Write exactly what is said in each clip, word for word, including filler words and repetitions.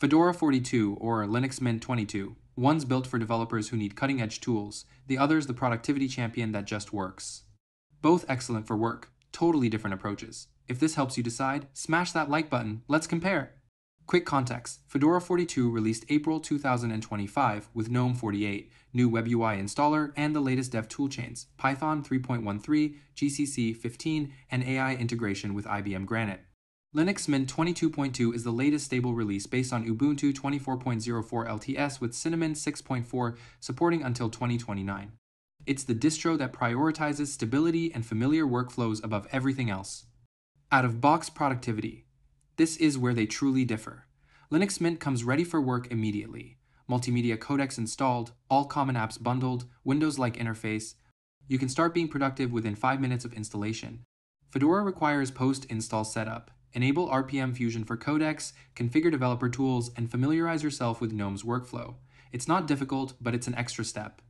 Fedora forty-two or Linux Mint twenty-two. One's built for developers who need cutting-edge tools, the other's the productivity champion that just works. Both excellent for work, totally different approaches. If this helps you decide, smash that like button, let's compare! Quick context, Fedora forty-two released April two thousand twenty-five with GNOME forty-eight, new WebUI installer, and the latest dev toolchains, Python three point one three, G C C fifteen, and A I integration with I B M Granite. Linux Mint twenty-two point two is the latest stable release based on Ubuntu twenty-four point oh four L T S with Cinnamon six point four supporting until twenty twenty-nine. It's the distro that prioritizes stability and familiar workflows above everything else. Out-of-box productivity. This is where they truly differ. Linux Mint comes ready for work immediately. Multimedia codecs installed, all common apps bundled, Windows-like interface. You can start being productive within five minutes of installation. Fedora requires post-install setup. Enable R P M Fusion for codecs, configure developer tools, and familiarize yourself with GNOME's workflow. It's not difficult, but it's an extra step.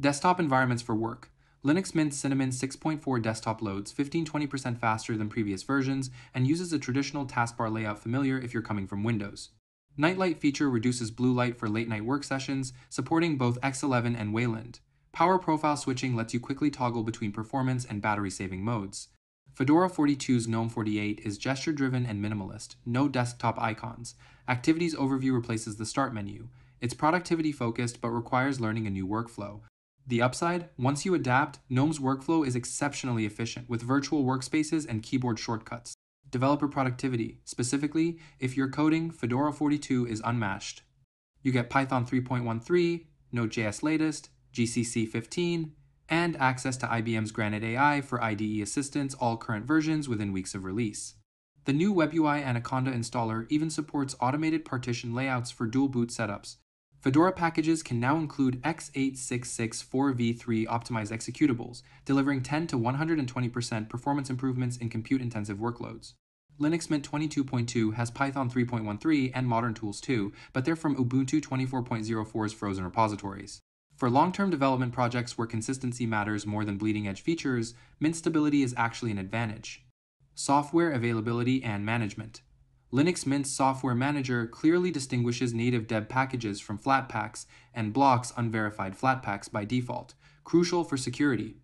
Desktop environments for work. Linux Mint Cinnamon six point four desktop loads fifteen to twenty percent faster than previous versions and uses a traditional taskbar layout familiar if you're coming from Windows. Nightlight feature reduces blue light for late-night work sessions, supporting both X eleven and Wayland. Power profile switching lets you quickly toggle between performance and battery-saving modes. Fedora forty-two's GNOME forty-eight is gesture-driven and minimalist, no desktop icons. Activities overview replaces the start menu. It's productivity-focused but requires learning a new workflow. The upside? Once you adapt, GNOME's workflow is exceptionally efficient with virtual workspaces and keyboard shortcuts. Developer productivity. Specifically, if you're coding, Fedora forty-two is unmatched. You get Python three point one three, Node.js latest, G C C fifteen, and access to I B M's Granite A I for I D E assistance, all current versions within weeks of release. The new WebUI Anaconda installer even supports automated partition layouts for dual boot setups. Fedora packages can now include x eighty-six sixty-four v three optimized executables, delivering ten to one hundred twenty percent performance improvements in compute-intensive workloads. Linux Mint twenty-two point two has Python three point one three and modern tools too, but they're from Ubuntu twenty-four point oh four's frozen repositories. For long-term development projects where consistency matters more than bleeding-edge features, Mint stability is actually an advantage. Software availability and management. Linux Mint's Software Manager clearly distinguishes native deb packages from Flatpaks and blocks unverified Flatpaks by default, crucial for security.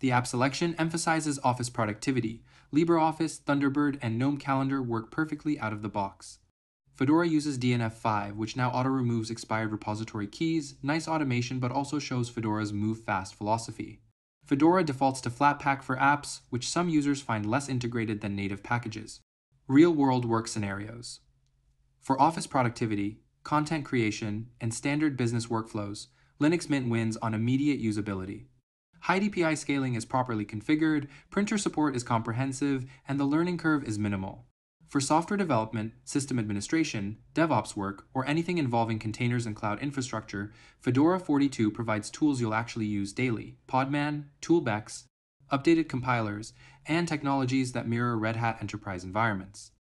The app selection emphasizes office productivity. LibreOffice, Thunderbird, and GNOME Calendar work perfectly out of the box. Fedora uses D N F five, which now auto-removes expired repository keys, nice automation, but also shows Fedora's move-fast philosophy. Fedora defaults to Flatpak for apps, which some users find less integrated than native packages. Real-world work scenarios. For office productivity, content creation, and standard business workflows, Linux Mint wins on immediate usability. High D P I scaling is properly configured, printer support is comprehensive, and the learning curve is minimal. For software development, system administration, DevOps work, or anything involving containers and cloud infrastructure, Fedora forty-two provides tools you'll actually use daily: Podman, Toolbx, updated compilers, and technologies that mirror Red Hat Enterprise environments.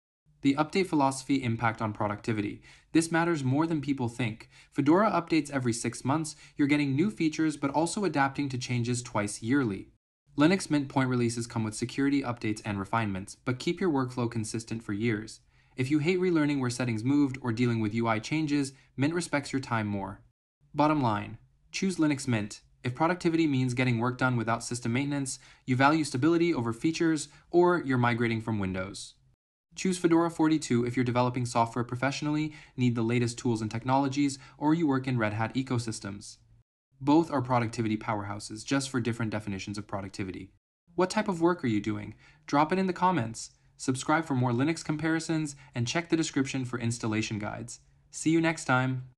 The update philosophy impact on productivity. This matters more than people think. Fedora updates every six months, you're getting new features but also adapting to changes twice yearly. Linux Mint point releases come with security updates and refinements, but keep your workflow consistent for years. If you hate relearning where settings moved or dealing with U I changes, Mint respects your time more. Bottom line, choose Linux Mint. If productivity means getting work done without system maintenance, you value stability over features, or you're migrating from Windows. Choose Fedora forty-two if you're developing software professionally, need the latest tools and technologies, or you work in Red Hat ecosystems. Both are productivity powerhouses, just for different definitions of productivity. What type of work are you doing? Drop it in the comments. Subscribe for more Linux comparisons and check the description for installation guides. See you next time.